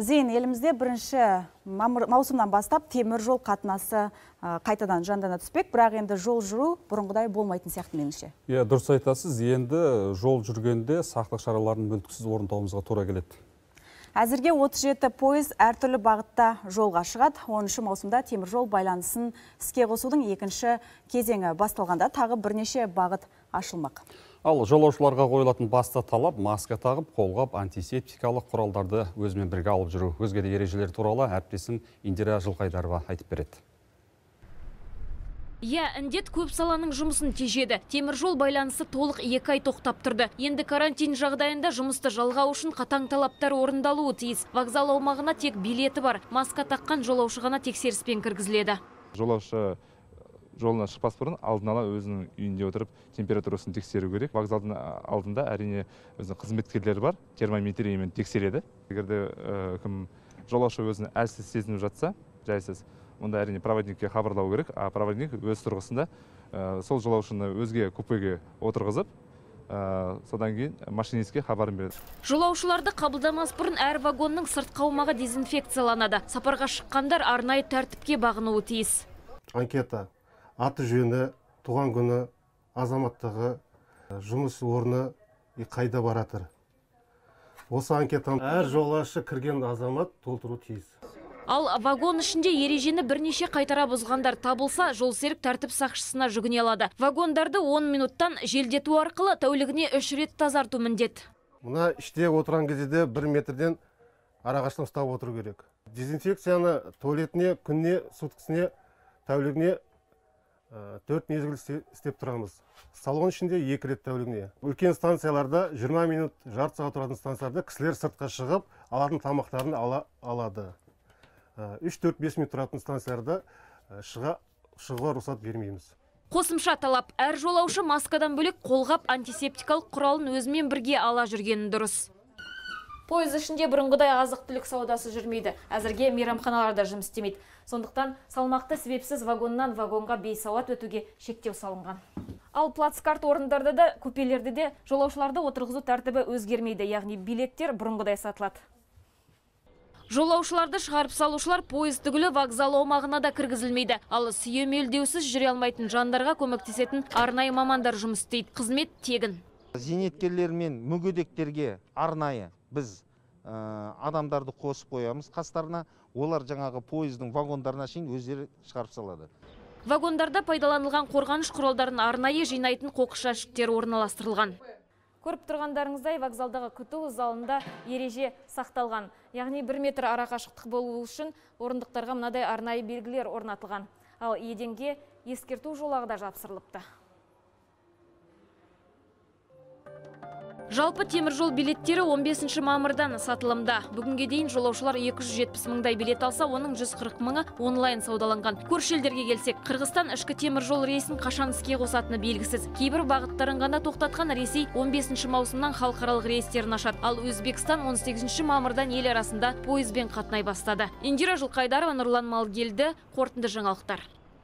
Зейін, елімізде бірінші маусымнан бастап темір жол қатынасы қайтадан жандана түспек, бірақ енді жол жүру бұрынғыдай болмайтын сияқты меніңше. Дұрыс айтасыз, енді жол жүргенде сақтық шараларын мүлтіксіз орындауымызға тура келеді. Әзірге 37 пойыз әртүрлі бағытта жолға шығады. 13 маусымда темір жол байланысын іске қосудың екінші кезеңі басталғанда тағы бірнеше бағыт ашылмақ. Ал жолаушыларға қойылатын басты талап маска тағып, қолғап, антисептикалық құралдарды өзімен бірге алып жүру. Өзге де ережелер туралы әріптесім Индира Жылқайдарова айтып береді. Індет көп саланың жұмысын тежеді. Темір жол байланысы толық 2 ай тоқтап тұрды. Енді карантин жағдайында жұмысты жалғау үшін қатаң талаптар орындалуы тиіс. Вокзал аумағына тек билеті бар, маска таққан жолаушы ғана тексеріспен кіргізіледі. Жолаушы жолына шықпас бұрын алдын ала өзінің үйінде отырып температурасын тексеру керек. Вокзалдың алдында әрине өзінің қызметкерлері бар, термометриямен тексереді. Егер де кім жолаушы өзін әлсіз сезініп жатса, жайсыз, онда әрине проводникке хабарлау керек, а проводник өз тұрғысында сол жолаушыны өзге купеге отырғызып, содан кейін машинистке хабарын береді. Жолаушыларды қабылдамас бұрын әр вагонның сыртқы аумағы дезинфекцияланады. Сапарға шыққандар арнайы тәртіпке бағынуы тиіс. Анкета. Аты жөні, туған күні, азаматтығы, жұмыс орны қайда баратыр. Осы анкетаны әр жолаушы кірген азамат толтыру тиіс. Ал вагон ішінде ережені бірнеше қайтара бұзғандар табылса, жолсерік тәртіп сақшысына жүгіне алады. Вагондарды 10 минуттан желдету арқылы тәулігіне 3 рет тазарту міндет. Мына іште отырған кезде 1 метрден арақашықтық ұстап отыру керек. Дезинфекцияны туалетіне, күніне, суткісіне, тәулігіне 4 мезгіл істеп тұрамыз. Салон ішінде 2 рет тәулігіне. Үлкен станцияларда 20 минут, жарты сағат тұратын станцияларда кісілер сыртқа шығып, алардың тамақтарын алады. 3-4-5 минут тұратын станцияларда шығуға рұқсат бермейміз. Қосымша талап, әр жолаушы маскадан бөлек қолғап антисептикалық құралын өзімен бірге ала жүргені дұрыс. Пойыз ішінде бұрынғыдай азық-түлік саудасы жүрмейді. Әзірге мейрамханаларда жұмыс істемейді. Сондықтан салмақты себепсіз вагоннан вагонға бейсауат өтуге шектеу салынған. Ал плацкарт орындарда да, купелерде де жолаушыларды отырғызу тәртібі өзгермейді, яғни билеттер бұрынғыдай сатылады. Жолаушыларды шығарып салушылар пойыз түгілі вокзал аумағына да кіргізілмейді. Ал сүйемелдеусіз жүре алмайтын жандарға көмектесетін арнайы мамандар жұмыс істейді. Қызмет тегін. Зейнеткерлер мен мүгедектерге арнайы біз адамдарды қосып қоямыз қастарына, олар жаңағы пойыздың вагондарына шейін өздері шығарып салады. Вагондарда пайдаланылған қорғаныш құралдарын арнайы жинайтын қоқыс жәшіктері орналастырылған. Көріп тұрғандарыңыздай, вокзалдағы күту залында ереже сақталған. Яғни 1 метр арақашықтық болу үшін орындықтарға мынадай арнайы белгілер орнатылған. Ал еденге ескерту жолағы да жапсырылыпты. Жалпы темір жол билеттері 15 мамырдан сатылымда. Бүгінге дейін жолаушылар 270 мыңдай билет алса, оның 140 мыңы онлайн саудаланған. Көрші елдерге келсек, Қырғызстан ішкі темір жол рейсін қашан іске қосатыны белгісіз. Кейбір бағыттарын ғана тоқтатқан Ресей 15 маусымнан халықаралық рейстерін ашады. Ал Өзбекстан 18 мамырдан ел арасында пойызбен қатынай бастады. Индира Жылқайдарова, Нұрлан Малгелді, қорытынды жаңалықтар.